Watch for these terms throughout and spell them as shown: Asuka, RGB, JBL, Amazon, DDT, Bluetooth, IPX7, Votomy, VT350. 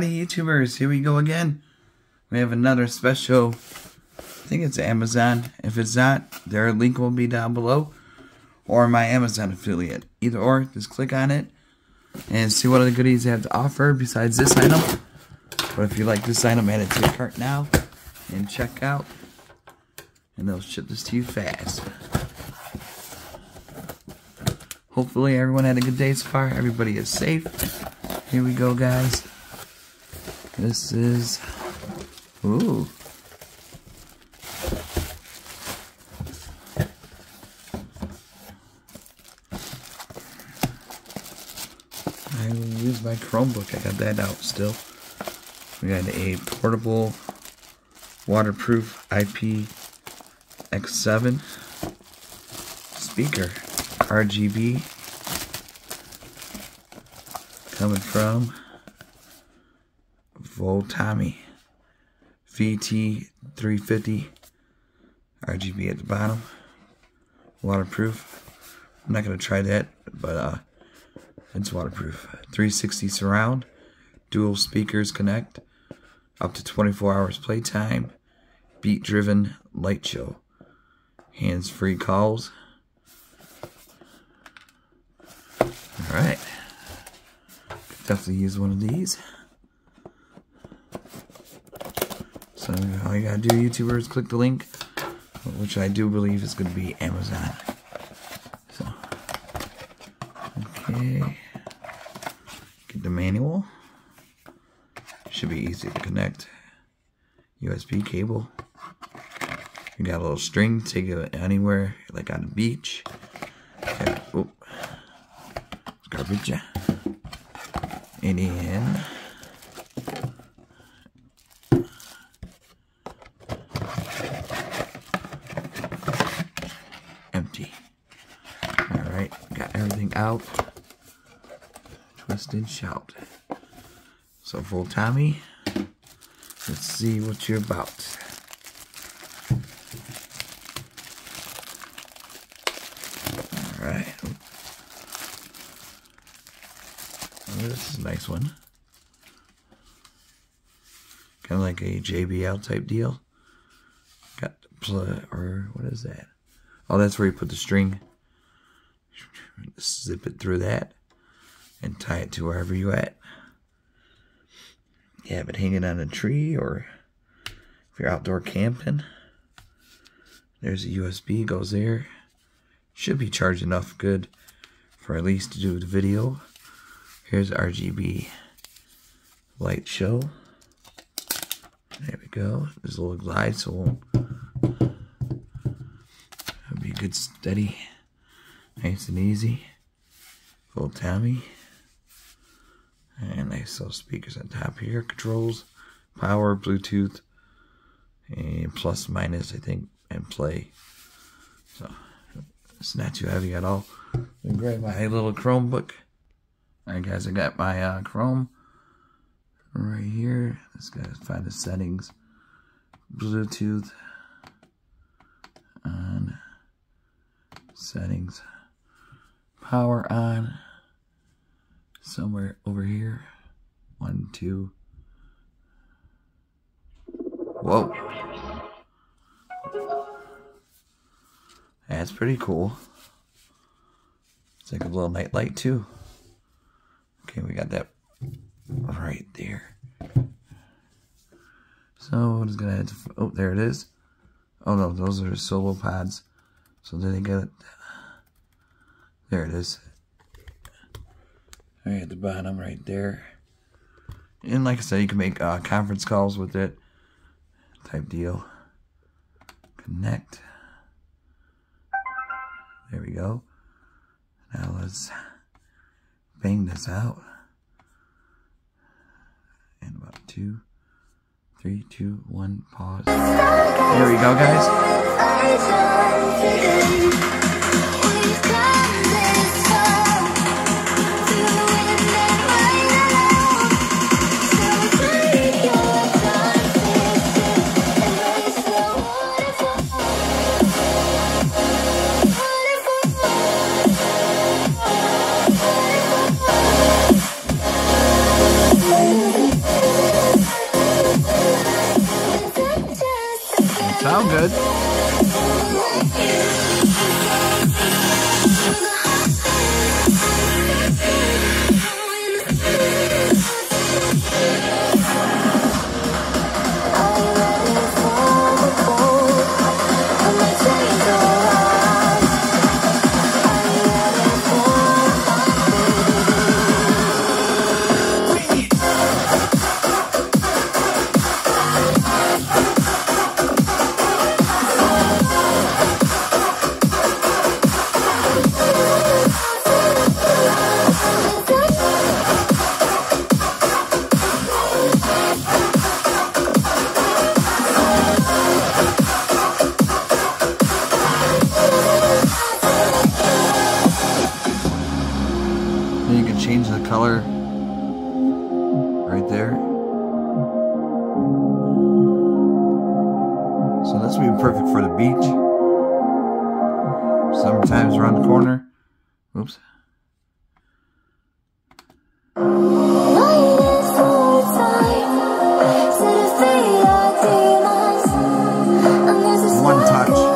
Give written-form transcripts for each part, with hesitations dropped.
Friday, YouTubers. Here we go again. We have another special. I think it's Amazon. If it's not, their link will be down below. Or my Amazon affiliate. Either or, just click on it and see what other goodies they have to offer besides this item. But if you like this item, add it to your cart now and check out. And they'll ship this to you fast. Hopefully everyone had a good day so far. Everybody is safe. Here we go, guys. This is... Ooh. I use my Chromebook. I got that out still. We got a portable, waterproof IPX7 speaker. RGB coming from Votomy VT350 RGB at the bottom, waterproof. I'm not going to try that, but it's waterproof. 360 surround, dual speakers connect, up to 24 hours playtime, beat driven light show, hands free calls. Alright, could definitely use one of these. So all you gotta do, YouTubers, click the link, which I do believe is gonna be Amazon. So, okay, get the manual. Should be easy to connect. USB cable. You got a little string, take it anywhere, like on the beach. Okay. Oop. Garbage. And then empty. Alright, got everything out. Twist and shout. So Votomy, let's see what you're about. Alright. This is a nice one. Kind of like a JBL type deal. Got the plug, or what is that? Oh, that's where you put the string. Zip it through that and tie it to wherever you're at. You have it hanging on a tree, or if you're outdoor camping. There's a USB, goes there. Should be charged enough good for at least to do the video. Here's RGB light show. There we go. There's a little glide, so it'll be good, steady, nice and easy. Votomy. And nice little speakers on top here. Controls, power, Bluetooth, and plus, minus, I think, and play. So it's not too heavy at all. Let me grab my little Chromebook. Alright guys, I got my Chrome right here. Let's gotta find the settings. Bluetooth on, settings, power on, somewhere over here. 1, 2. Whoa. That's pretty cool. It's like a little night light too. Okay, we got that right there. So I'm just gonna oh, there it is. Oh no, those are solo pods. So then they got it. There it is. Right at the bottom, right there. And like I said, you can make conference calls with it, type deal. Connect. There we go. Now let's bang this out. And about 2, 3, 2, 1, pause. There we go, guys. good. You can change the color right there. So this would be perfect for the beach. Sometimes around the corner. Oops. One touch.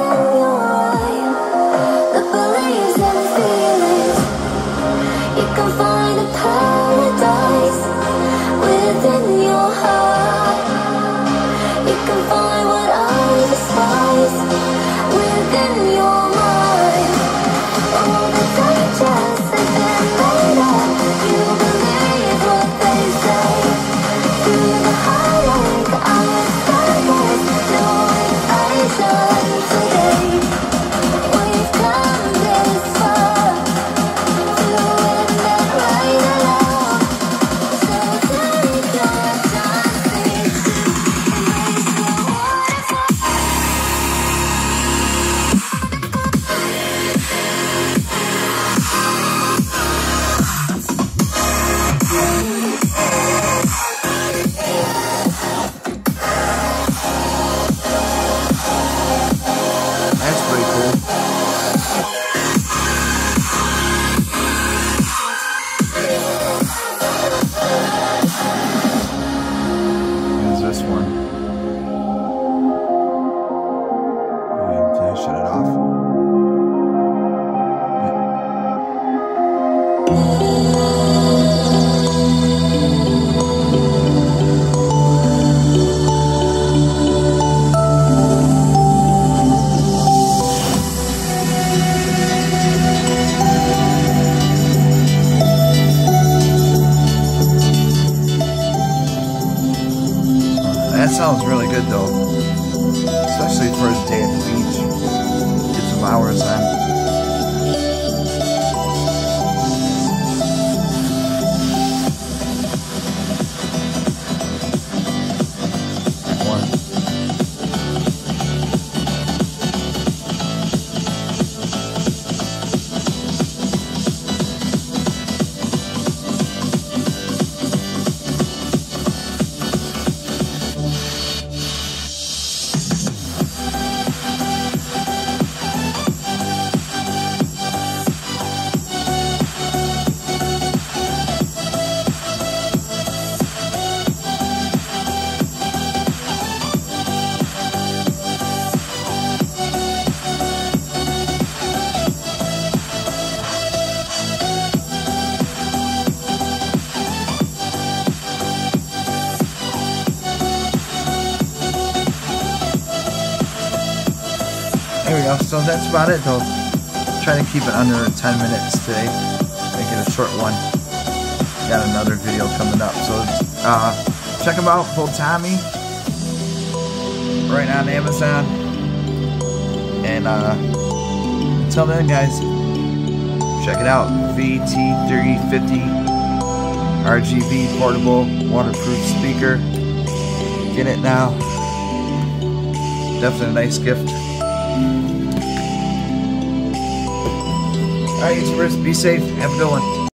That sounds really good though, especially for a day at the beach, get some hours on. There we go, so that's about it though. Trying to keep it under 10 minutes today, make it a short one. Got another video coming up, so check them out, Votomy, right on Amazon. And until then guys, check it out, VT350 RGB portable waterproof speaker. Get it now, definitely a nice gift. Alright YouTubers, be safe, have a good one.